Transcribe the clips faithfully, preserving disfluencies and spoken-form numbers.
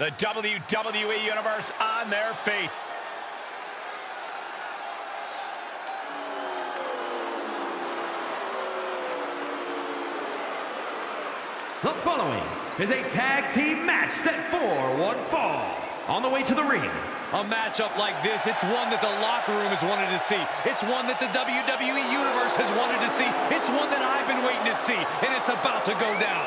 The W W E Universe on their feet. The following is a tag team match set for one fall. On the way to the ring. A matchup like this, it's one that the locker room has wanted to see. It's one that the W W E Universe has wanted to see. It's one that I've been waiting to see, and it's about to go down.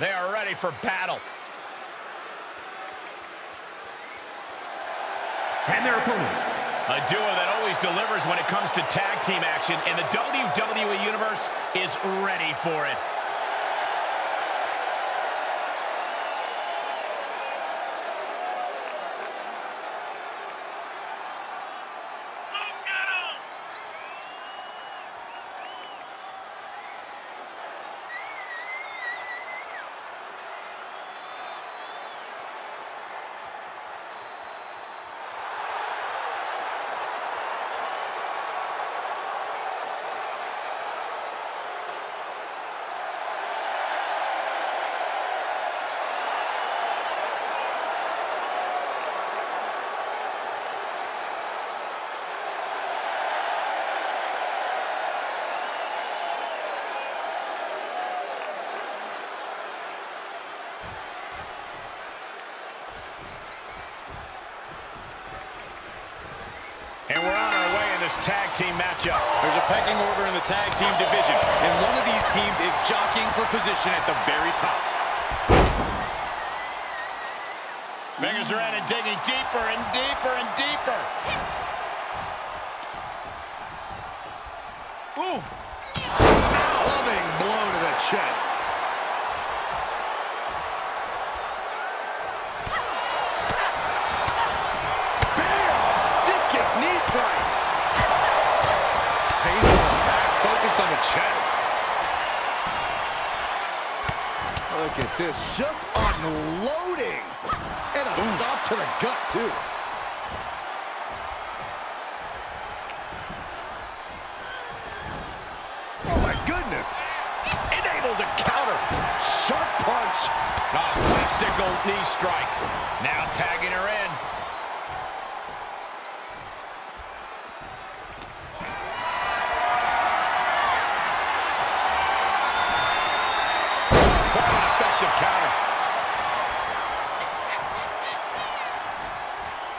They are ready for battle. And their opponents. A duo that always delivers when it comes to tag team action, and the W W E Universe is ready for it. And we're on our way in this tag team matchup. There's a pecking order in the tag team division, and one of these teams is jockeying for position at the very top. Fingers are in and digging deeper and deeper and deeper. Ooh. Loving blow to the chest. Chest. Look at this, just unloading. And a Oof. Stop to the gut, too. Oh, my goodness. Enabled to counter. Sharp punch. A bicycle knee strike. Now tagging her in.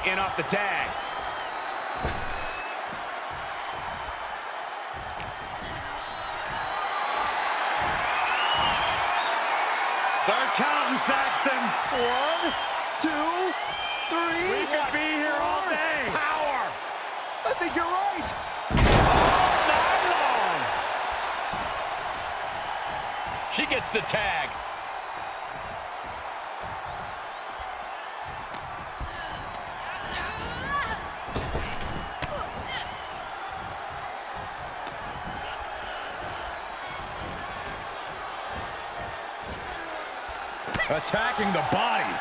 In off the tag. Start counting, Saxton. One, two, three. We could be here all day. Power. I think you're right. All night long. She gets the tag. Attacking the body.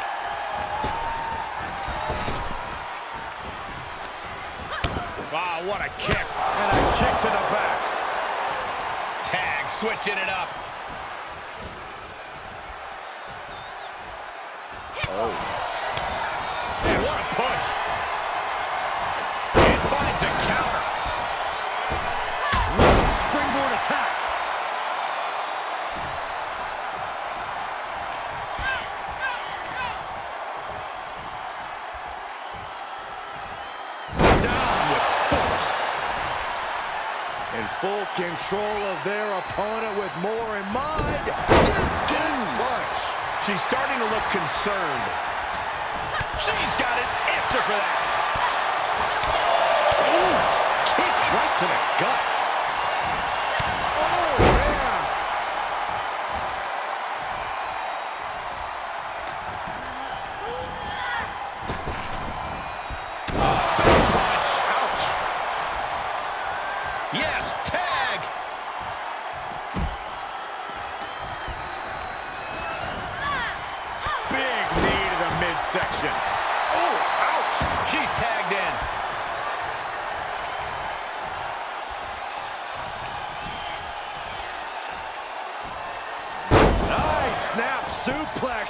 Wow, what a kick. And a kick to the back. Tag, switching it up. Oh. And what a push. And finds a counter. Springboard attack. Full control of their opponent with more in mind. Discus punch. She's starting to look concerned. She's got an answer for that. Ooh, kick right to the gut. Oh, yeah. Oh, big punch. Ouch. Yes, tag. Big knee to the midsection. Oh, ouch. She's tagged in. Snap suplex.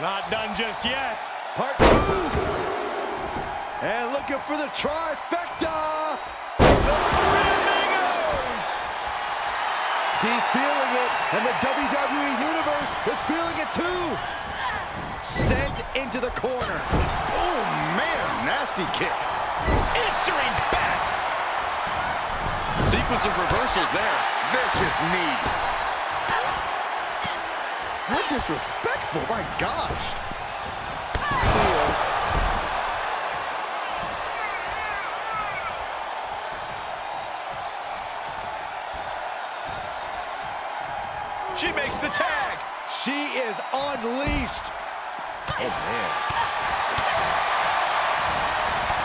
Not done just yet. Part two. And looking for the trifecta. The three amigos. She's feeling it, and the W W E Universe is feeling it too. Sent into the corner. Oh, man, nasty kick. Answering back. Sequence of reversals there. Vicious knee. How disrespectful, my gosh. See ya. She makes the tag. She is unleashed. Oh, man.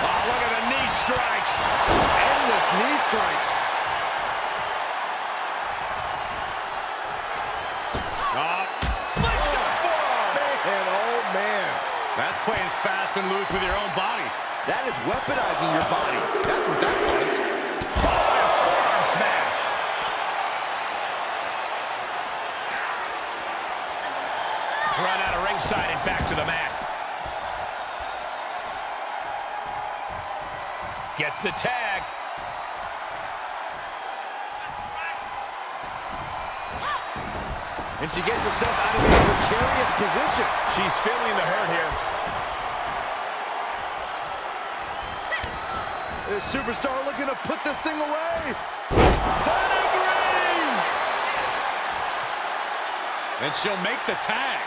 Oh, look at the knee strikes. Endless knee strikes. That's playing fast and loose with your own body. That is weaponizing your body. That's what that was. Oh, a forearm smash. Run out of ringside and back to the mat. Gets the tag. And she gets herself out of a precarious position. She's feeling the hurt here. This superstar looking to put this thing away. Pedigree! And she'll make the tag.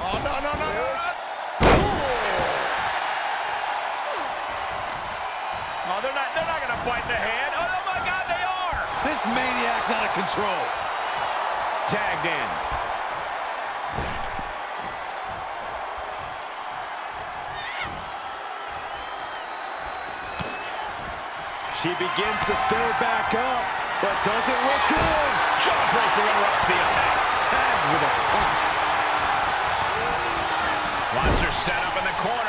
Oh, no, no, no, no. Oh, they're not, they're not going to fight in the hand. Oh, my God, they are. This maniac's out of control. Tagged in. She begins to stir back up, but doesn't look good. Jawbreaker interrupts the attack. Tagged with a punch. Watch her set up in the corner.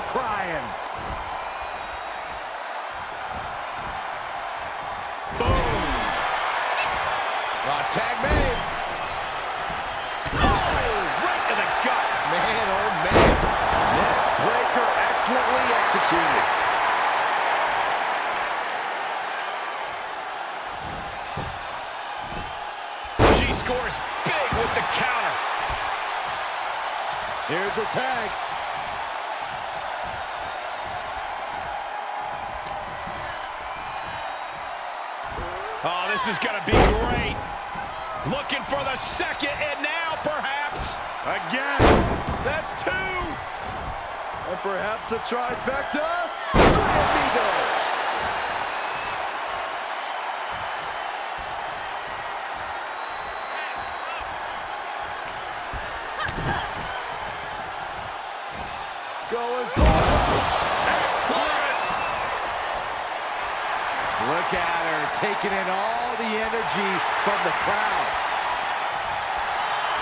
Crying. Boom. Oh, tag made. Oh, right to the gut. Man, oh, man. Neck breaker excellently executed. She scores big with the counter. Here's her tag. Oh, this is going to be great. Looking for the second, and now perhaps again. That's two. And perhaps a trifecta. Three amigos. Going for it. Look at her, taking in all the energy from the crowd.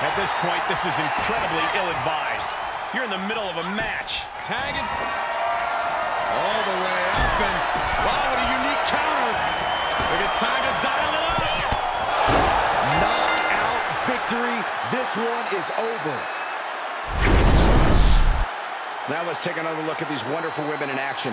At this point, this is incredibly ill-advised. You're in the middle of a match. Tag is all the way up, and wow, what a unique counter. But it's time to dial it up. Knockout victory. This one is over. Now let's take another look at these wonderful women in action.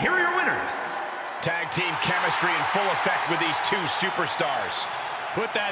Here are your winners. Tag team chemistry in full effect with these two superstars. Put that